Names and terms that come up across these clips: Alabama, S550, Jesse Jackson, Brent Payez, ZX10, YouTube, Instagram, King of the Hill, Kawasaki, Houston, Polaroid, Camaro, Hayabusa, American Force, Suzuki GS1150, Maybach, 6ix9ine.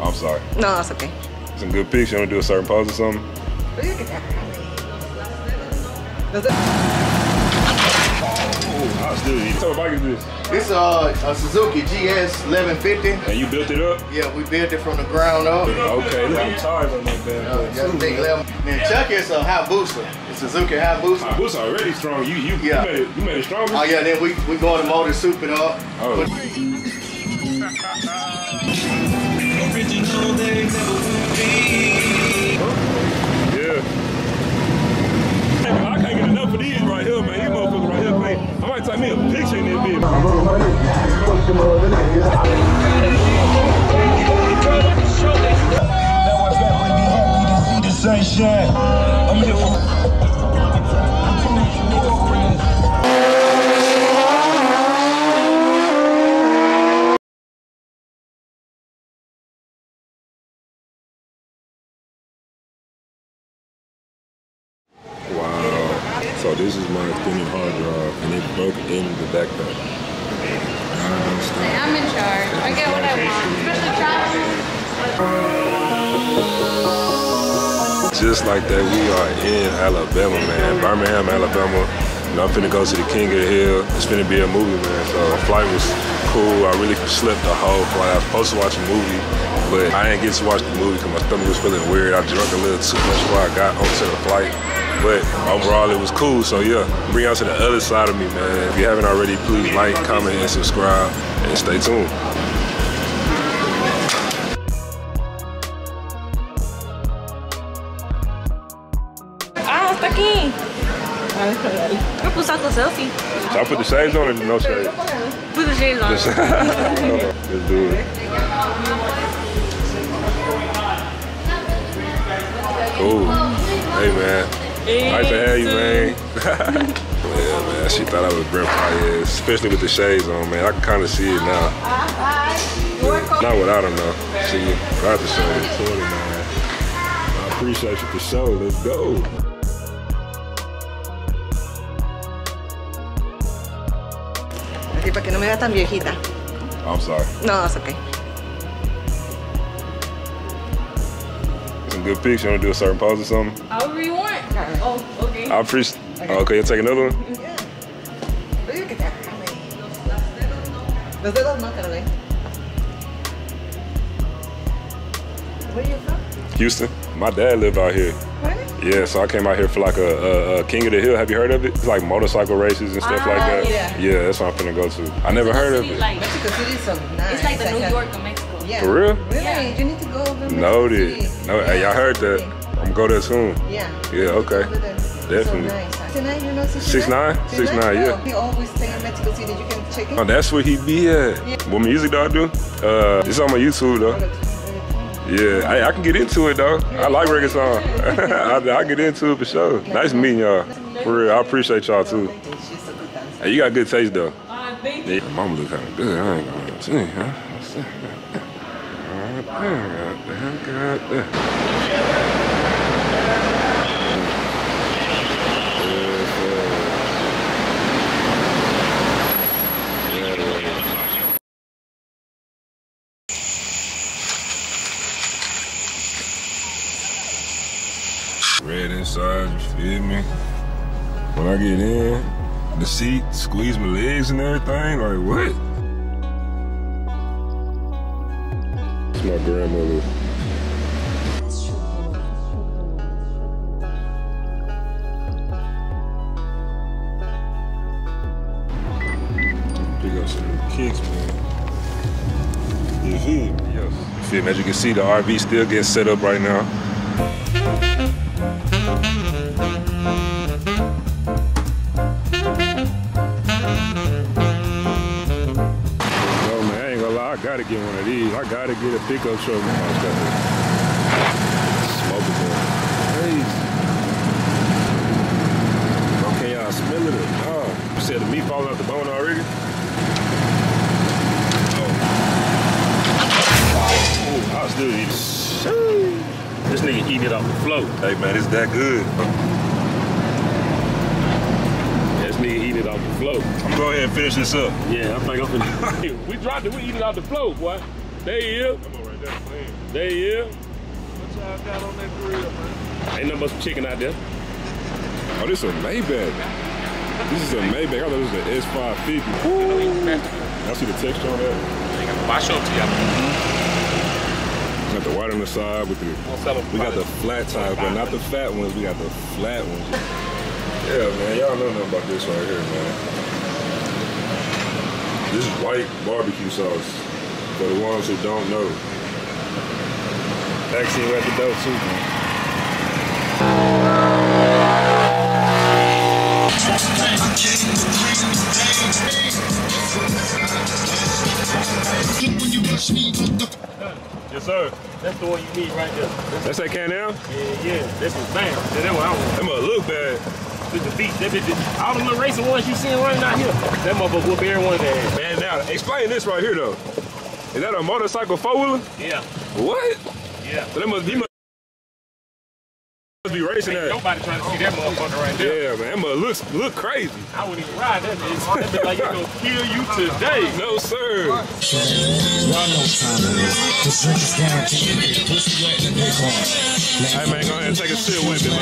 I'm sorry. No, that's okay. Some good pics. You want to do a certain pose or something? Look at that. Does it? Oh, I still need it. So if I can do this. This is a Suzuki GS1150. And you built it up? Yeah, we built it from the ground up. Okay, look, I'm tired on that bad boy. Then Chuck is a Hayabusa. It's Suzuki Hayabusa. Hayabusa already strong. You made it stronger? Oh yeah, then we go to the motor, soup it up. Oh. Yeah. I can't get enough of these right here, man. These motherfuckers right here, man. I might take me a picture in this bitch. Happy to see the sunshine. I'm here for. So this is my extended hard drive, and it broke in the backpack. I'm in charge. I get what I want. Just like that, we are in Alabama, man. Birmingham, Alabama. And I'm finna go to the King of the Hill. It's finna be a movie, man. So the flight was cool. I really slept the whole flight. I was supposed to watch a movie, but I didn't get to watch the movie because my stomach was feeling weird. I drank a little too much before I got onto the flight. But overall, it was cool, so yeah. Bring y'all to the other side of me, man. If you haven't already, please like, comment, and subscribe, and stay tuned. Yo pus out the selfie. Should I put the shades on or no shades? Put the shades on. Let's do it. Cool. Hey man. Hey, nice to have you, man. Yeah man, she thought I was Brent Payez, especially with the shades on, man. I can kind of see it now. But not without them though. See, without the shades. 20, man. I appreciate you for sure. Let's go. Para que no me vea tan viejita. I'm sorry. No, it's okay. Some good pics. You want to do a certain pose or something? However you want. Oh, okay. I appreciate. Okay, oh, okay, you'll take another one? Yeah. Look at that. Los dedos no, Caroline. Where are you from? Houston. My dad lived out here. Yeah, so I came out here for like a King of the Hill. Have you heard of it? It's like motorcycle races and stuff like that. Yeah. Yeah, that's what I'm finna go to. I never heard of it. Mexico City is so nice. It's like the New York of Mexico. Yeah. For real? Really? Yeah. You need to go over Noted. No, yeah. Hey, y'all heard that. I'm gonna go there soon. Yeah. Yeah, okay. Definitely. So nice. Tonight, you know 6ix9ine? 6ix9ine, yeah. He always stay in Mexico City. You can check it. Oh, that's where he be at. Yeah. What music do I do? It's on my YouTube though. Yeah, I can get into it though. I like reggae song. I get into it for sure. Nice meeting y'all. For real, I appreciate y'all too. Hey, you got good taste though. Yeah, mama look kind of good. I ain't gonna see, Red inside, you feel me? When I get in, the seat, squeeze my legs and everything, like what? It's my grandmother. Pick up some kicks, man. You feel me? Yes. You feel me? As you can see, the RV still getting set up right now. Get one of these. I gotta get a pickup truck. Man, I got crazy. Okay, y'all smell it up. Oh, you said the meat falling out the bone already? Oh, I still eat it. This nigga eating it off the float. Hey man, it's that good. Eat it off the float. I'm going ahead and finish this up. Yeah, I think I'm gonna. We dropped it, we eat it off the float, boy. There you go. Ain't that clean? There you is. What y'all got on that grill, man? Ain't nothing but some chicken out there. Oh, this is a Maybach. This is a Maybach. I thought this was an S550. Y'all see the texture on that? I'll show it to y'all. Got the white on the side with the... We got the flat tires, but not the fat ones. We got the flat ones. Yeah, man. Y'all know nothing about this right here, man. This is white barbecue sauce, for the ones who don't know. Vaccine right at the door too, man. Yes, sir. That's the one you need right there. That's that can now? Yeah, yeah. This was bam. That one I want. That must look bad. With the feet, all the little racing ones you seeing running out here, that motherfucker whoop everyone's ass. Man, now explain this right here though. Is that a motorcycle four-wheeler? Yeah. What? Yeah. So that must be racing that. Nobody trying to see that motherfucker right there. Yeah, man, that must look crazy. I wouldn't even ride that bitch. That bitch like it's gonna kill you today. No, sir. Hey, man, go ahead and take a sip with me, man.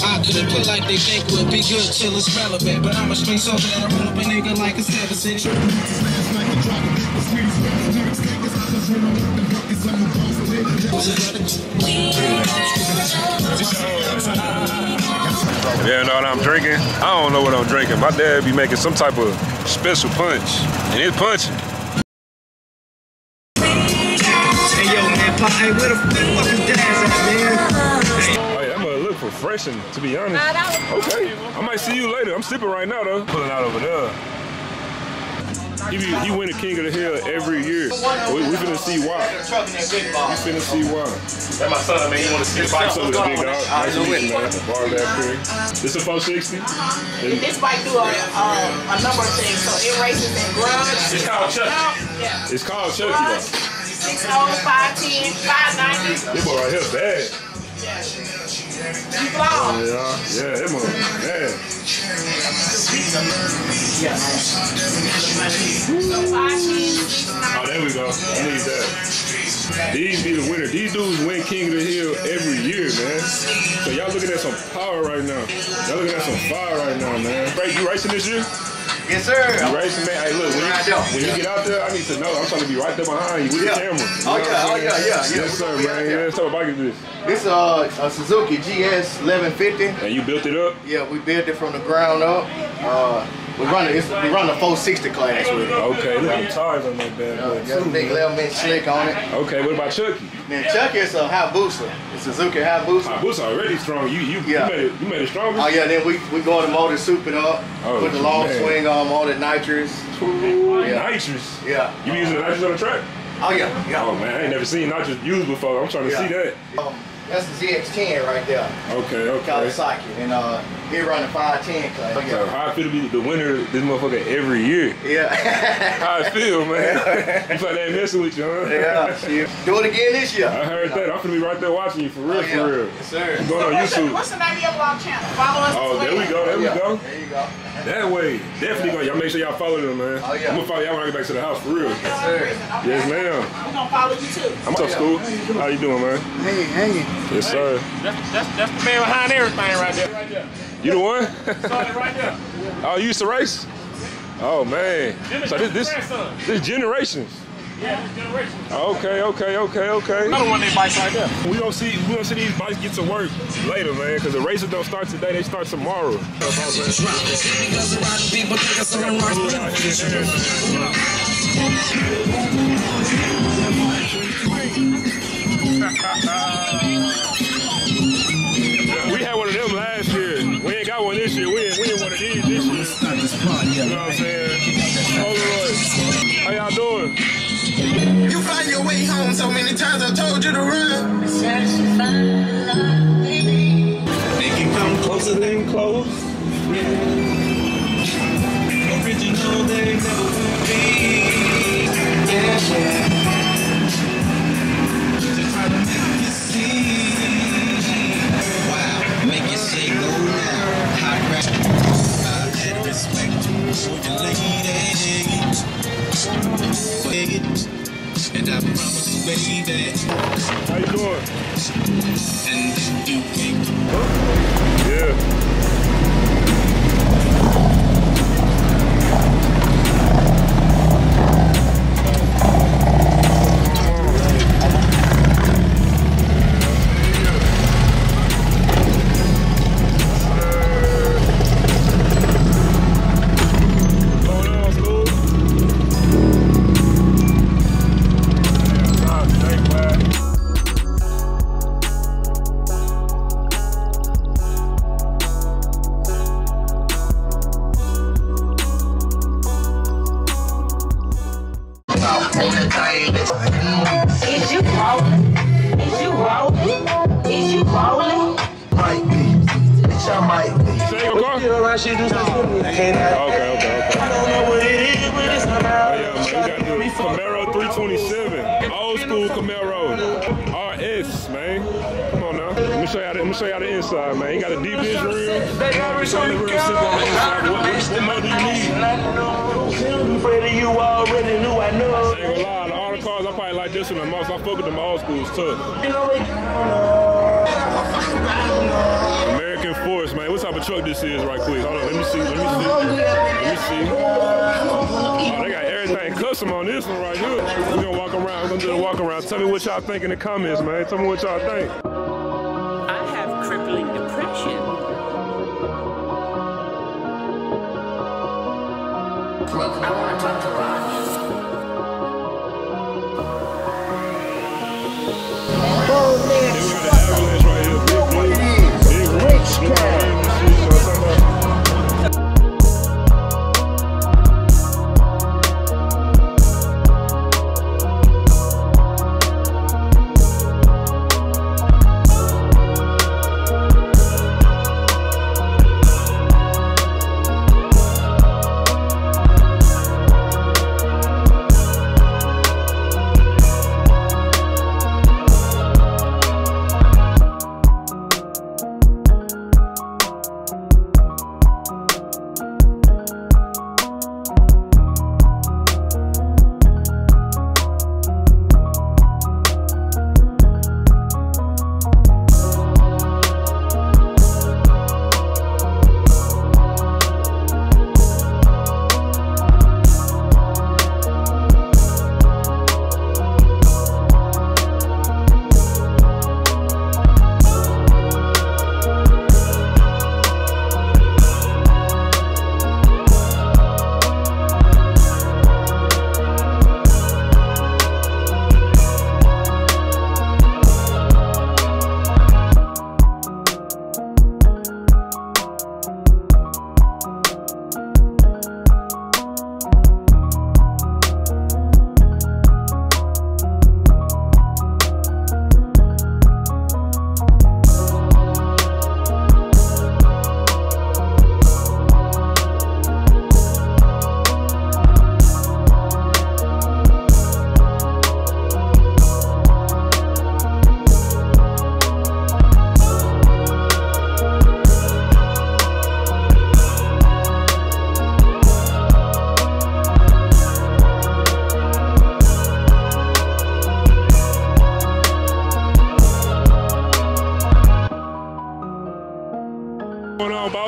I couldn't put like they think would be good till it's relevant, but I'ma spring so bad I run up a nigga like a 7-6. Yeah, no, I'm drinking. I don't know what I'm drinking. My dad be making some type of special punch, and it's punching. Hey, yo, man, where the fuck is dad's at, man? Refreshing, to be honest. Okay, I might see you later. I'm sipping right now though. Pulling out over there. He win the King of the Hill every year. We finna see why. We finna see why. That my son, man. You wanna see the bike? So it's big dog. Nice to meet you, man. Borrow that quick. This a 460. This bike do a number of things. So it races in grunge. It's called Chucky. Yeah. It's called Chucky though. 6.0, 5.10, 5.90. This boy right here bad. Yeah, it must be bad. Oh, there we go. I need that. These be the winner. These dudes win King of the Hill every year, man. So y'all looking at some power right now. Y'all looking at some fire right now, man. Frank, you racing this year? Yes, sir. You racing, man? Hey, look, when you get out there, I need to know. I'm trying to be right there behind you with the camera. You oh yeah. Yes, sir, man. Let's talk about this. This is a Suzuki GS1150. And you built it up? Yeah, we built it from the ground up. We run the 460 class with it. Okay, look at the tires on that bad boy. Got a big 11-inch slick on it. Okay, what about Chucky? Now Chucky is a Hayabusa. It's a Suzuki Hayabusa. Hayabusa already strong. You made it stronger. Oh yeah, then we go in the motor, soup it up, put the long swing on, all the nitrous. Ooh, yeah. Nitrous? Yeah. You be using the nitrous on the track? Oh yeah, yeah. Oh man, I ain't never seen nitrous used before. I'm trying to see that. That's the ZX10 right there. Okay, okay. Kawasaki, and he running 510 class. Okay. So how I feel to be the winner of this motherfucker every year? Yeah. How I feel, man. You thought they ain't messing with you, huh? Yeah. Do it again this year. I heard that. I'm finna be right there watching you for real, for real. Yes, sir. I'm going on YouTube. What's the name of your vlog channel? Follow us. Oh, there we go. There we go. There you go. That way, definitely go. Y'all make sure y'all follow them, man. Oh yeah. I'm gonna follow y'all when I get back to the house for real. Yes, sir. Okay. Yes, ma'am. I'm gonna follow you too. I'm up school. How you doing, man? Hanging, hanging. Yes, sir. That's the man behind everything right there. You the one? Right there. Oh, you used to race? Oh man. So this generations. Yeah, this generation. Okay, okay, okay, okay. Another one of these bikes right there. We don't see these bikes get to work later, man, because the races don't start today, they start tomorrow. We had one of them last year. We ain't got one this year. We ain't one of these this year. You know what I'm saying? Polaroid. How y'all doing? You find your way home so many times I told you to run. Make you come closer than close. Yeah. Original they never will be. Yeah, yeah. It. and I promise to believe it. How you doing? And you can't. Okay. I don't know what it is, but it's about. Oh, yeah, Camaro 327. Old school Camaro. RS, man. Come on now. Let me show y'all the inside, man. You got a deep inch real. What more do you need? Freddie, you already knew, I know. I ain't gonna lie, all the cars, I probably like this one the most. I fuck with them old schools, too. American Force, man. What type of truck this is right quick? Hold on, let me see. Oh, they got everything custom on this one right here. We're gonna walk around, we're gonna do a walk around. Tell me what y'all think in the comments, man. Tell me what y'all think. I have crippling depression. I wanna talk to Ronnie. Oh, man. Look at the avalanche right here. Big rich guy.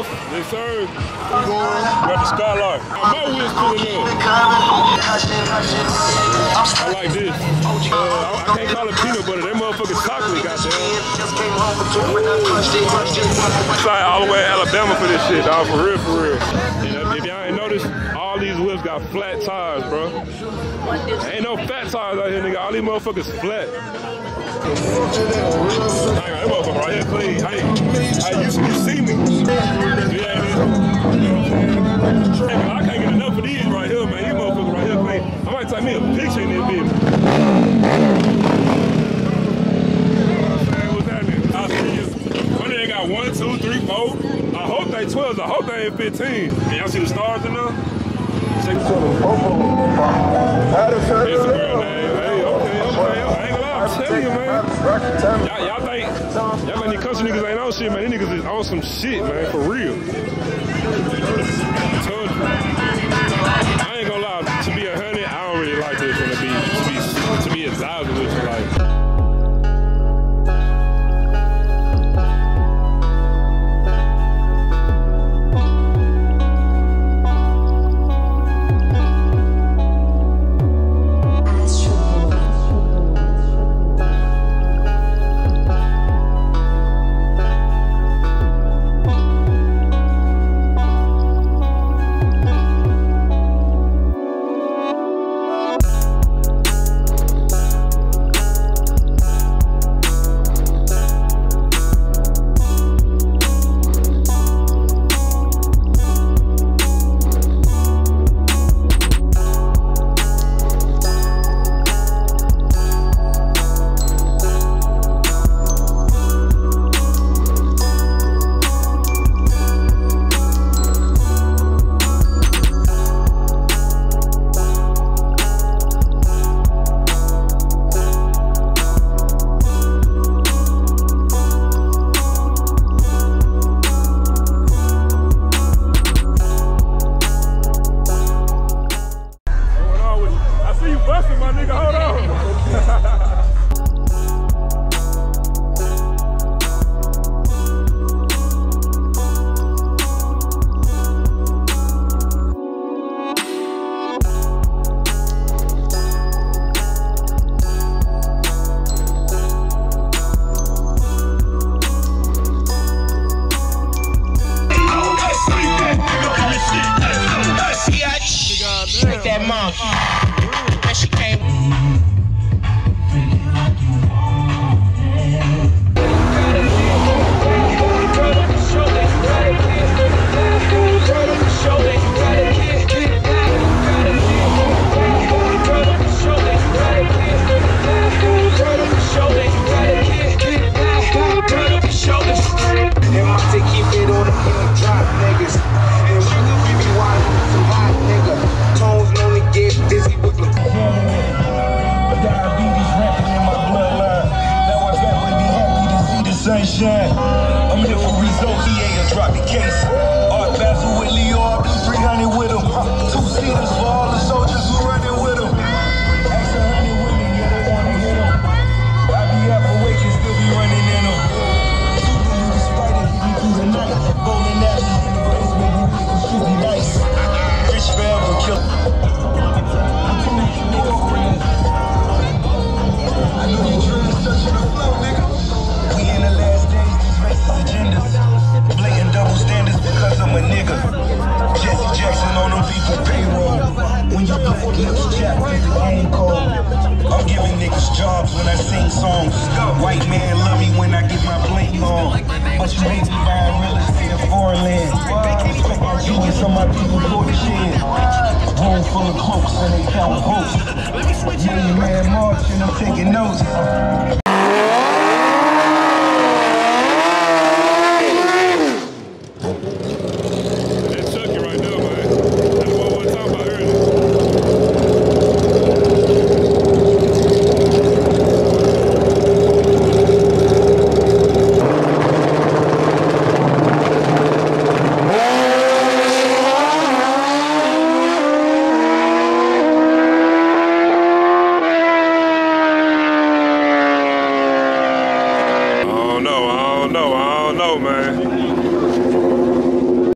I like this. I can't call it peanut butter. That motherfucking chocolate, goddamn. It's like all the way to Alabama for this shit, dog. For real, for real. And if y'all ain't noticed, all these whips got flat tires, bro. Ain't no fat tires out here, nigga. All these motherfuckers flat. That motherfucker right here clean. Hey, you see me? I can't get enough of these right here, man. These motherfuckers right here clean. I might take me a picture in this bitch. What's happening? I see you. One of them got 1, 2, 3, 4. I hope they 12s. I hope they ain't 15. Y'all see the stars in there? Check this out. Instagram, man. Hey, okay. I ain't gonna lie. I'm telling you, man. Y'all think these country niggas ain't on shit, man. These niggas is on some shit, man. For real. I ain't gonna lie, to be 100, I don't really like this one to be I'm here for results, he ain't gonna drop the case. Art Basil with Leo, be 300 with him. Two-seaters for all the soldiers who running with him. Ask 100 women, yeah, they wanna hit him. I be half awake and still be running in him. Shooting you despite it, you do the night. Rolling at me in the place where you think you should be nice. Rich forever, kill. I know you dreams touching the flow, nigga. We in the last agendas, blatant double standards because I'm a nigga. Jesse Jackson on them people payroll. When you black lips jack, it's a game call. I'm giving niggas jobs when I sing songs. White man love me when I get my bling on. But you hate me buying real estate in foreign land. Respect my genius on my people for the shit. Room full of cloaks and they count votes. Million man march and I'm taking notes.